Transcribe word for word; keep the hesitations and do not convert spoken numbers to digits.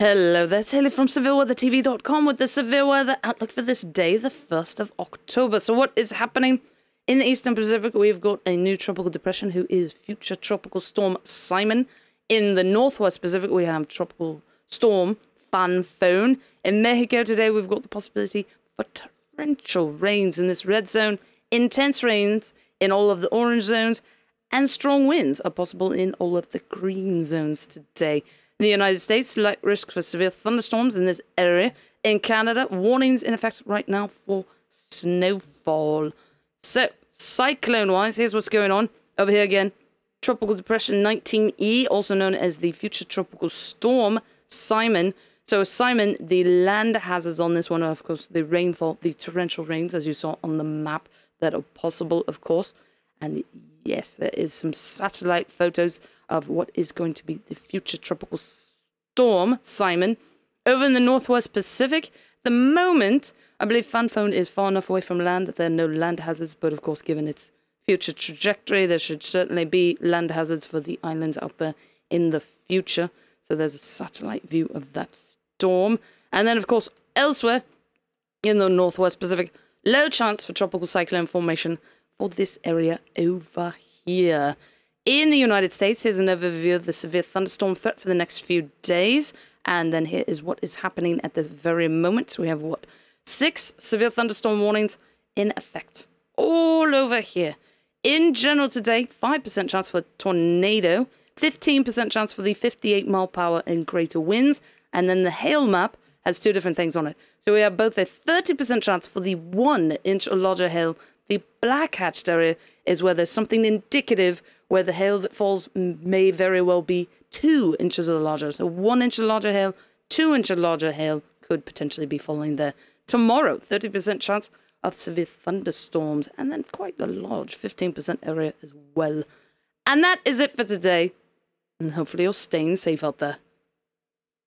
Hello there, it's Hayley from Seville Weather T V dot com with the Seville Weather Outlook for this day, the first of October. So what is happening in the Eastern Pacific? We've got a new tropical depression who is future tropical storm Simon. In the Northwest Pacific, we have tropical storm Phanfone. In Mexico today, we've got the possibility for torrential rains in this red zone, intense rains in all of the orange zones, and strong winds are possible in all of the green zones today. In the United States, slight risk for severe thunderstorms in this area. In Canada, warnings in effect right now for snowfall. So, cyclone-wise, here's what's going on. Over here again, Tropical Depression nineteen E, also known as the Future Tropical Storm, Simon. So, Simon, the land hazards on this one are, of course, the rainfall, the torrential rains, as you saw on the map, that are possible, of course. And yes, there is some satellite photos of what is going to be the future tropical storm, Simon. Over in the Northwest Pacific, the moment, I believe Phanfone is far enough away from land that there are no land hazards, but of course, given its future trajectory, there should certainly be land hazards for the islands out there in the future. So there's a satellite view of that storm. And then, of course, elsewhere in the Northwest Pacific, low chance for tropical cyclone formation for this area over here. In the United States, here's an overview of the severe thunderstorm threat for the next few days. And then here is what is happening at this very moment. We have, what, six severe thunderstorm warnings in effect all over here. In general today, five percent chance for a tornado, fifteen percent chance for the fifty-eight mile per hour and greater winds. And then the hail map has two different things on it. So we have both a thirty percent chance for the one inch or larger hail. The black hatched area is where there's something indicative where the hail that falls may very well be two inches or larger. So one inch or larger hail, two inch or larger hail could potentially be falling there. Tomorrow, thirty percent chance of severe thunderstorms, and then quite a large fifteen percent area as well. And that is it for today. And hopefully you're staying safe out there.